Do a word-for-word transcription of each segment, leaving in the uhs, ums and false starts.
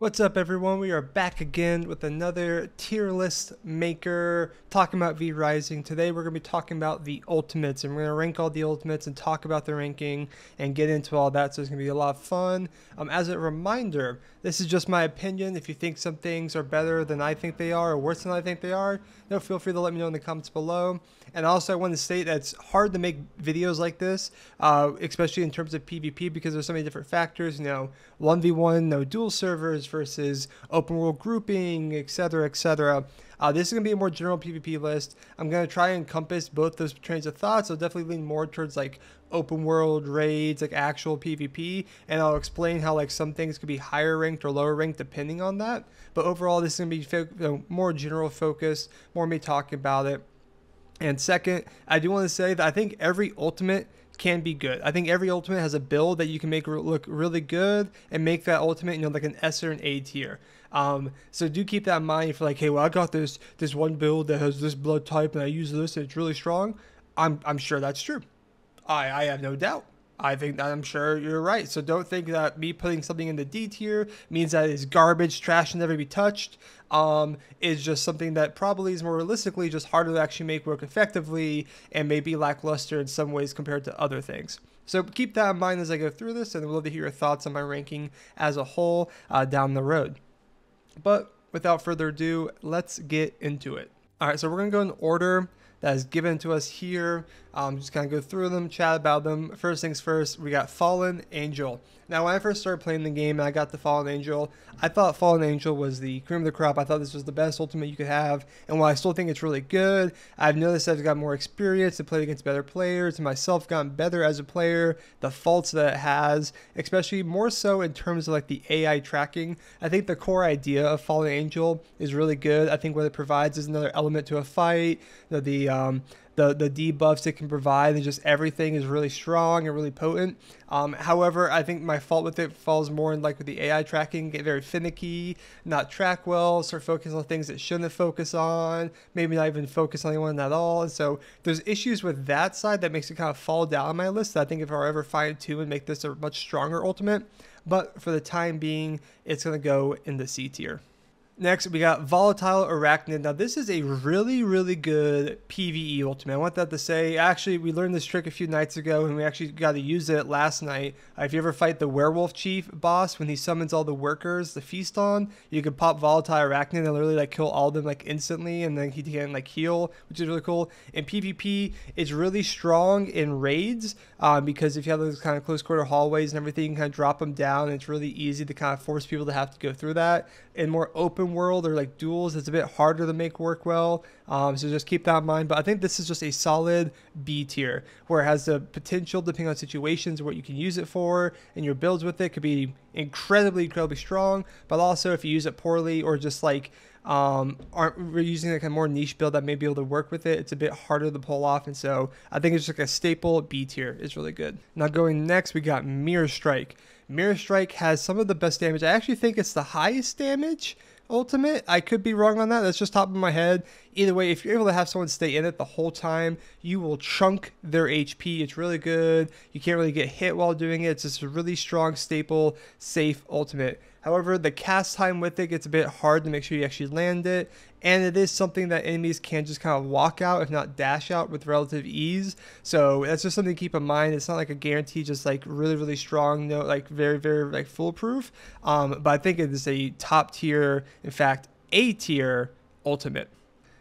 What's up everyone, we are back again with another tier list maker talking about V Rising. Today we're going to be talking about the ultimates and we're going to rank all the ultimates and talk about the ranking and get into all that, so it's going to be a lot of fun. Um, as a reminder, this is just my opinion. If you think some things are better than I think they are or worse than I think they are, then feel free to let me know in the comments below. And also I want to state that it's hard to make videos like this, uh, especially in terms of PvP, because there's so many different factors, you know, one v one, no dual servers, versus open world grouping, etc, et cetera. Uh, this is going to be a more general PvP list. I'm going to try and encompass both those trains of thought, so I'll definitely lean more towards like open world raids, like actual PvP, and I'll explain how like some things could be higher ranked or lower ranked depending on that. But overall, this is going to be fo you know, more general focus, more me talking about it. And second, I do want to say that I think every ultimate can be good. I think every ultimate has a build that you can make re look really good and make that ultimate, you know, like an S or an A tier. Um, so do keep that in mind. If you're like, hey, well, I got this this one build that has this blood type and I use this and it's really strong, I'm I'm sure that's true. I I have no doubt. I think that I'm sure you're right. So don't think that me putting something in the D tier means that it's garbage, trash, and never be touched. Um, is just something that probably is more realistically just harder to actually make work effectively and maybe lackluster in some ways compared to other things. So keep that in mind as I go through this, and I'd love to hear your thoughts on my ranking as a whole uh, down the road. But without further ado, let's get into it. All right, so we're going to go in order that is given to us here. Um, just kind of go through them, chat about them. First things first, we got Fallen Angel. Now, when I first started playing the game and I got the Fallen Angel, I thought Fallen Angel was the cream of the crop. I thought this was the best ultimate you could have. And while I still think it's really good, I've noticed I've got more experience to play against better players, and myself gotten better as a player, the faults that it has, especially more so in terms of like the A I tracking. I think the core idea of Fallen Angel is really good. I think what it provides is another element to a fight, you know, the um, The, the debuffs it can provide, and just everything is really strong and really potent. Um, however, I think my fault with it falls more in like with the A I tracking, get very finicky, not track well, start focusing on things it shouldn't focus on, maybe not even focus on anyone at all. And so there's issues with that side that makes it kind of fall down on my list. I think if I ever fine tune and make this a much stronger ultimate, but for the time being, it's going to go in the C tier. Next, we got Volatile Arachnid. Now, this is a really, really good PvE ultimate. I want that to say, actually, we learned this trick a few nights ago, and we actually got to use it last night. Uh, if you ever fight the werewolf chief boss, when he summons all the workers to feast on, you can pop Volatile Arachnid and literally like kill all of them like instantly, and then he can like heal, which is really cool. In PvP, it's really strong in raids, um, because if you have those kind of close quarter hallways and everything, you can kind of drop them down, and it's really easy to kind of force people to have to go through that. In more open world or like duels, it's a bit harder to make work well, um, so just keep that in mind. But I think this is just a solid B tier, where it has the potential, depending on situations, what you can use it for, and your builds with it could be incredibly incredibly strong. But also, if you use it poorly or just like um aren't we're using like a more niche build that may be able to work with it, it's a bit harder to pull off. And so I think it's just like a staple B tier is really good. Now, going next, we got Mirror Strike. Mirror Strike has some of the best damage. I actually think it's the highest damage ultimate. I could be wrong on that, that's just top of my head. Either way, if you're able to have someone stay in it the whole time, you will chunk their H P. It's really good. You can't really get hit while doing it. It's just a really strong, staple, safe ultimate. However, the cast time with it gets a bit hard to make sure you actually land it, and it is something that enemies can just kind of walk out, if not dash out, with relative ease. So that's just something to keep in mind. It's not like a guarantee, just like really, really strong, no, like very, very like foolproof. Um, but I think it is a top tier, in fact, A tier ultimate.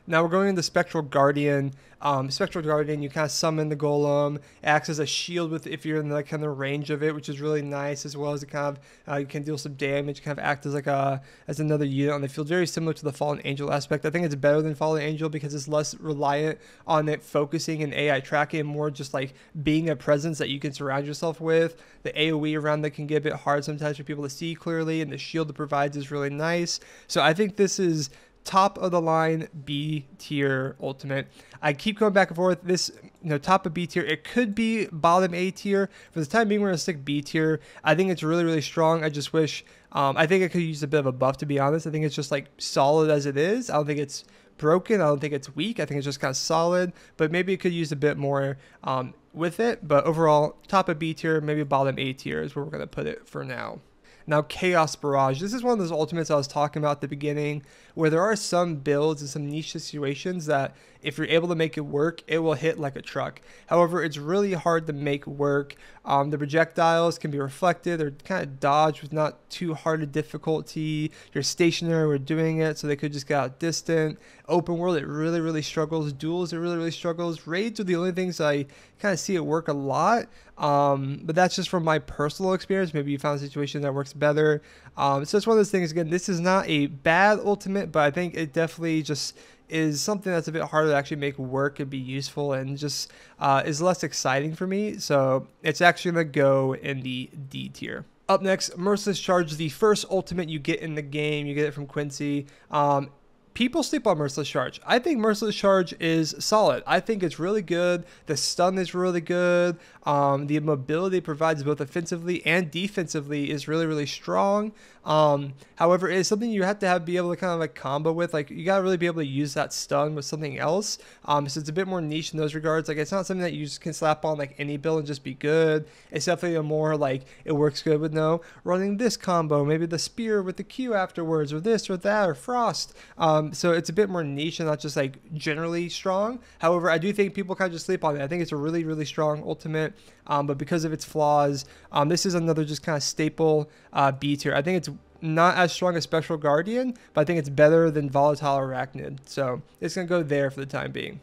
Now we're going into Spectral Guardian. Um, Spectral Guardian, you kind of summon the golem, acts as a shield with if you're in the kind of range of it, which is really nice, as well as it kind of uh, you can deal some damage, kind of act as like a as another unit on the field, very similar to the Fallen Angel aspect. I think it's better than Fallen Angel because it's less reliant on it focusing and A I tracking, and more just like being a presence that you can surround yourself with. The A O E around that can get a bit hard sometimes for people to see clearly, and the shield it provides is really nice. So I think this is top of the line B tier ultimate. I keep going back and forth. This, you know, top of B tier, it could be bottom A tier. For the time being, we're gonna stick B tier. I think it's really, really strong. I just wish, um, I think I could use a bit of a buff, to be honest. I think it's just like solid as it is. I don't think it's broken. I don't think it's weak. I think it's just kind of solid, but maybe it could use a bit more um, with it. But overall, top of B tier, maybe bottom A tier is where we're gonna put it for now. Now, Chaos Barrage. This is one of those ultimates I was talking about at the beginning, where there are some builds and some niche situations that if you're able to make it work, it will hit like a truck. However, it's really hard to make work. Um, the projectiles can be reflected or kind of dodged with not too hard a difficulty. You're stationary, we're doing it, so they could just get outdistant. Open world, it really, really struggles. Duels, it really, really struggles. Raids are the only things I kind of see it work a lot. Um, but that's just from my personal experience. Maybe you found a situation that works better. Um, so it's one of those things. Again, this is not a bad ultimate, but I think it definitely just is something that's a bit harder to actually make work and be useful, and just uh, is less exciting for me. So it's actually going to go in the D tier. Up next, Merciless Charge, the first ultimate you get in the game. You get it from Quincy. Um, People sleep on Merciless Charge. I think Merciless Charge is solid. I think it's really good. The stun is really good. Um, the mobility it provides both offensively and defensively is really, really strong. Um, however, it is something you have to have be able to kind of like combo with. Like, you got to really be able to use that stun with something else. Um, so it's a bit more niche in those regards. Like, it's not something that you just can slap on like any build and just be good. It's definitely a more like, it works good with no running this combo. Maybe the spear with the Q afterwards, or this or that, or frost. Um, So it's a bit more niche and not just like generally strong. However, I do think people kind of just sleep on it. I think it's a really, really strong ultimate, um, but because of its flaws, um, this is another just kind of staple uh, B tier. I think it's not as strong as Spectral Guardian, but I think it's better than Volatile Arachnid. So it's going to go there for the time being.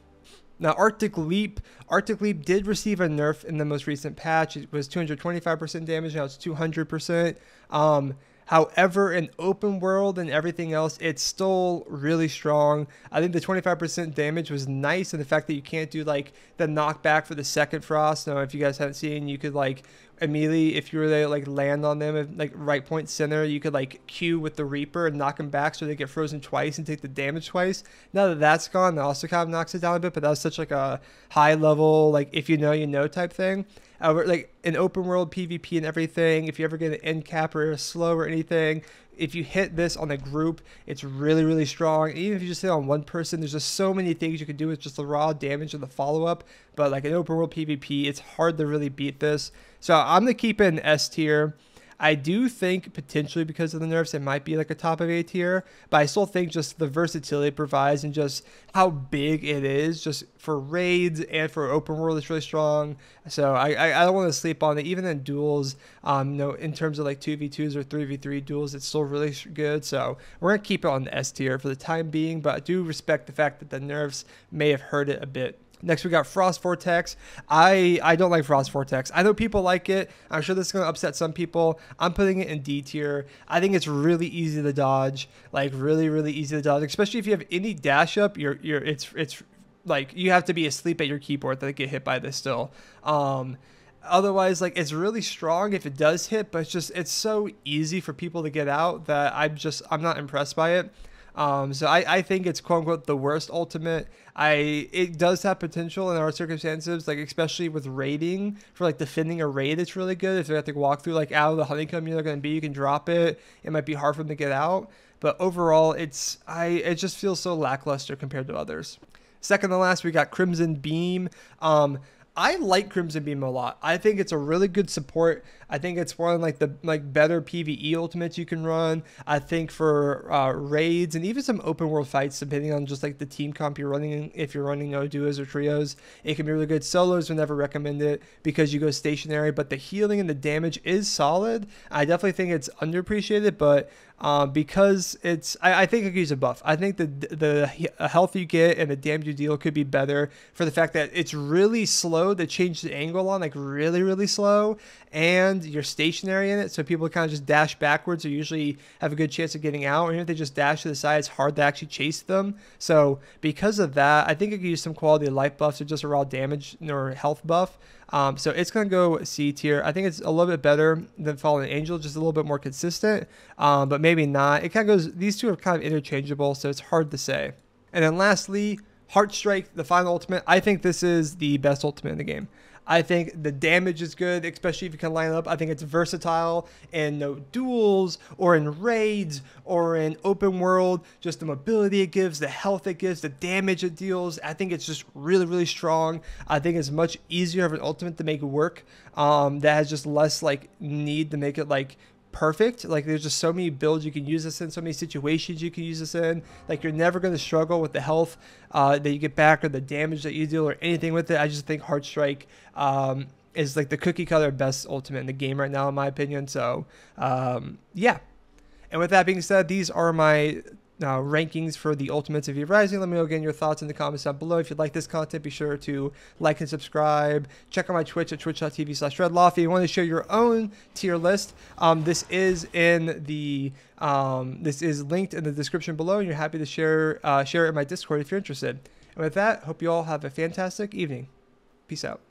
Now, Arctic Leap. Arctic Leap did receive a nerf in the most recent patch. It was two hundred twenty-five percent damage, now it's two hundred percent. Um, However, in open world and everything else, it's still really strong. I think the twenty-five percent damage was nice, and the fact that you can't do like the knockback for the second frost. Now, if you guys haven't seen, you could like immediately, if you were there, like land on them at like right point center, you could like Q with the Reaper and knock them back so they get frozen twice and take the damage twice. Now that that's gone, that also kind of knocks it down a bit, but that was such like a high level, like if you know, you know type thing. Uh, like in open world PvP and everything, if you ever get an end cap or a slow or anything, if you hit this on a group, it's really, really strong. Even if you just hit on one person, there's just so many things you can do with just the raw damage and the follow-up. But like in open world PvP, it's hard to really beat this. So I'm going to keep it in S tier. I do think potentially because of the nerfs, it might be like a top of A tier, but I still think just the versatility it provides and just how big it is just for raids and for open world is really strong. So I, I, I don't want to sleep on it. Even in duels, um, you know, in terms of like two v twos or three v three duels, it's still really good. So we're going to keep it on the S tier for the time being, but I do respect the fact that the nerfs may have hurt it a bit. Next, we got Frost Vortex. I, I don't like Frost Vortex. I know people like it. I'm sure this is going to upset some people. I'm putting it in D tier. I think it's really easy to dodge. Like, really, really easy to dodge. Especially if you have any dash up, you're, you're, it's, it's like you have to be asleep at your keyboard to get hit by this still. Um, otherwise, like, it's really strong if it does hit, but it's just, it's so easy for people to get out that I'm just, I'm not impressed by it. Um, so I, I think it's quote unquote the worst ultimate. I it does have potential in our circumstances, like especially with raiding, for like defending a raid, it's really good. If they have to walk through like out of the honeycomb, you're gonna be, you can drop it. It might be hard for them to get out, but overall, it's I it just feels so lackluster compared to others. Second to last, we got Crimson Beam. Um, I like Crimson Beam a lot. I think it's a really good support. I think it's one of like the like better PvE ultimates you can run. I think for uh, raids and even some open world fights, depending on just like the team comp you're running, if you're running no duos or trios, it can be really good. Solos, I never recommend it because you go stationary, but the healing and the damage is solid. I definitely think it's underappreciated, but uh, because it's, I, I think it could use a buff. I think the the health you get and the damage you deal could be better for the fact that it's really slow. They changed the angle on like really, really slow, and you're stationary in it, so people kind of just dash backwards or usually have a good chance of getting out, and if they just dash to the side, it's hard to actually chase them. So because of that, I think it could use some quality of life buffs or just a raw damage or health buff. Um, so it's going to go C tier. I think it's a little bit better than Fallen Angel, just a little bit more consistent, um, but maybe not. It kind of goes, these two are kind of interchangeable, so it's hard to say. And then lastly, Heartstrike, the final ultimate. I think this is the best ultimate in the game. I think the damage is good, especially if you can line up. I think it's versatile in no duels or in raids or in open world. Just the mobility it gives, the health it gives, the damage it deals. I think it's just really, really strong. I think it's much easier of an ultimate to make work, um, that has just less like need to make it like perfect. Like, there's just so many builds you can use this in, so many situations you can use this in. Like, you're never going to struggle with the health uh, that you get back or the damage that you deal or anything with it. I just think Heartstrike um, is like the cookie cutter best ultimate in the game right now, in my opinion. So um, yeah. And with that being said, these are my Uh, rankings for the ultimates of V Rising. Let me know again your thoughts in the comments down below. If you like this content, be sure to like and subscribe. Check out my Twitch at twitch dot t v slash redlaf. If you want to share your own tier list, um, this is in the um, this is linked in the description below, and you're happy to share uh, share it in my Discord if you're interested. And with that, hope you all have a fantastic evening. Peace out.